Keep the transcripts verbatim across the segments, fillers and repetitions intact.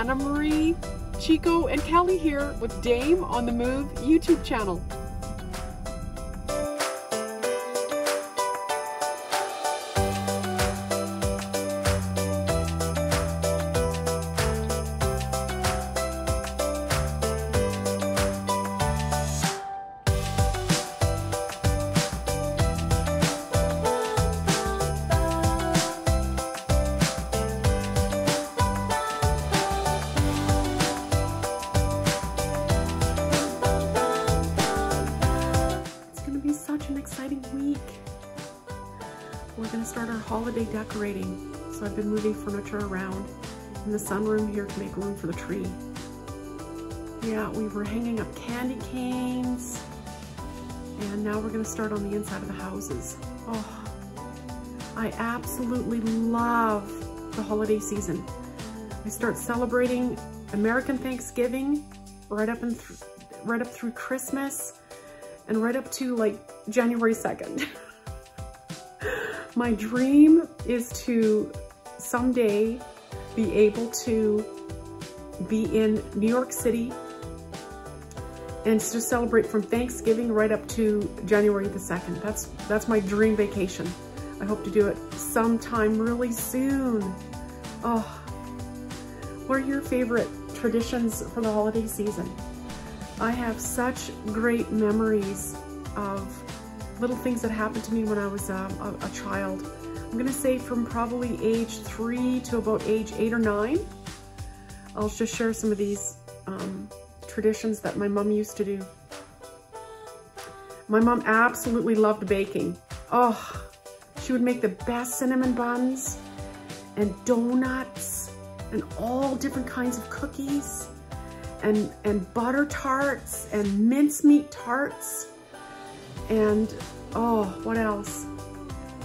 Anna Marie, Chico, and Callie here with Dame on the Move YouTube channel. Week. We're going to start our holiday decorating. So I've been moving furniture around in the sunroom here to make room for the tree. Yeah, we were hanging up candy canes, and now we're going to start on the inside of the houses. Oh, I absolutely love the holiday season. I start celebrating American Thanksgiving right up and th right up through Christmas, and right up to like January second. My dream is to someday be able to be in New York City and to celebrate from Thanksgiving right up to January the second. That's, that's my dream vacation. I hope to do it sometime really soon. Oh, what are your favorite traditions for the holiday season? I have such great memories of little things that happened to me when I was um, a, a child. I'm gonna say from probably age three to about age eight or nine. I'll just share some of these um, traditions that my mom used to do. My mom absolutely loved baking. Oh, she would make the best cinnamon buns and donuts and all different kinds of cookies. And, and butter tarts and mincemeat tarts and oh, what else?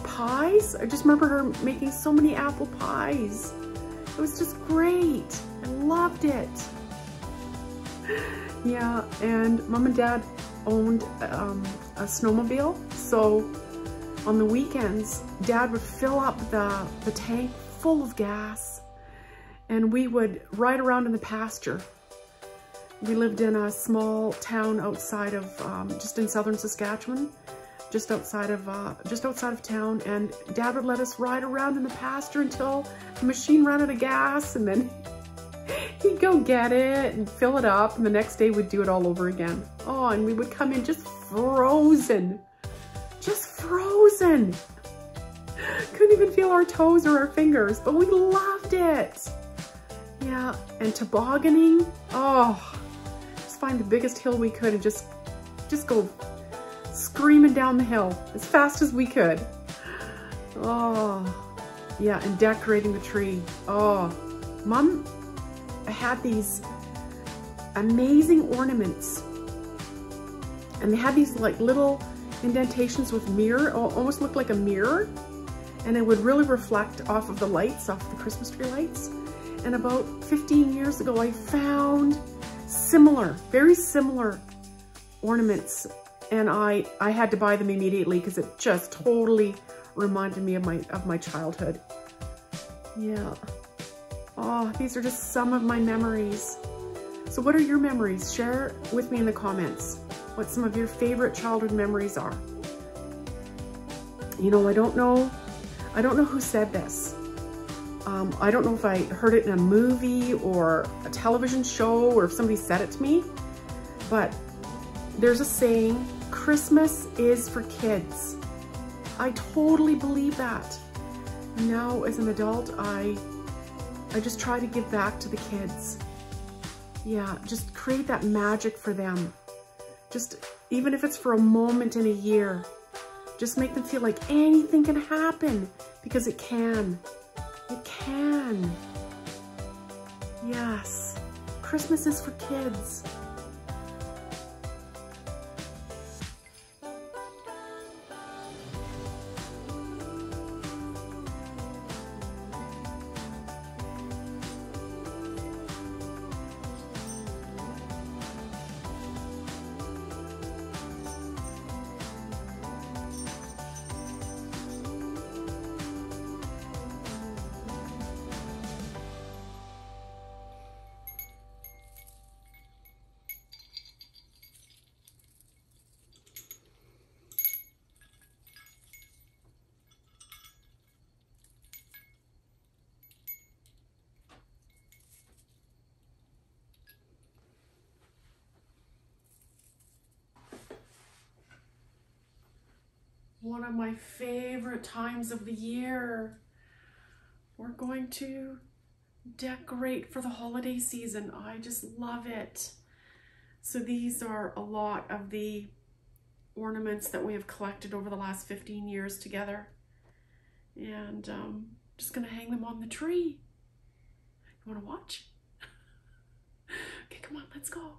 Pies? I just remember her making so many apple pies. It was just great. I loved it. Yeah, and mom and dad owned um, a snowmobile. So on the weekends, dad would fill up the, the tank full of gas and we would ride around in the pasture. We lived in a small town outside of, um, just in southern Saskatchewan, just outside of, uh, just outside of town, and dad would let us ride around in the pasture until the machine ran out of gas, and then he'd go get it and fill it up, and the next day we'd do it all over again. Oh, and we would come in just frozen, just frozen. Couldn't even feel our toes or our fingers, but we loved it. Yeah, and tobogganing, oh. Find the biggest hill we could and just just go screaming down the hill as fast as we could. Oh yeah, and decorating the tree. Oh, mom had these amazing ornaments, and they had these like little indentations with mirror, almost looked like a mirror, and it would really reflect off of the lights, off the Christmas tree lights. And about fifteen years ago I found similar, very similar ornaments, and I I had to buy them immediately because it just totally reminded me of my of my childhood. Yeah. Oh, these are just some of my memories. So what are your memories? Share with me in the comments what some of your favorite childhood memories are. You know, I don't know, I don't know who said this. Um, I don't know if I heard it in a movie or a television show or if somebody said it to me, but there's a saying, Christmas is for kids. I totally believe that. Now as an adult, I, I just try to give back to the kids. Yeah, just create that magic for them. Just, even if it's for a moment in a year, just make them feel like anything can happen, because it can. It can. Yes. Christmas is for kids. one of my favorite times of the year. We're going to decorate for the holiday season. I just love it. So these are a lot of the ornaments that we have collected over the last fifteen years together. And um, just gonna hang them on the tree. You wanna watch? Okay, come on, let's go.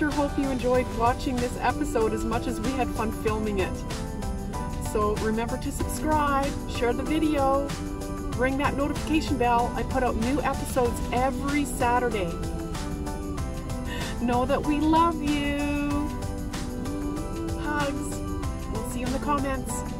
sure hope you enjoyed watching this episode as much as we had fun filming it. So remember to subscribe, share the video, ring that notification bell. I put out new episodes every Saturday. Know that we love you. Hugs. We'll see you in the comments.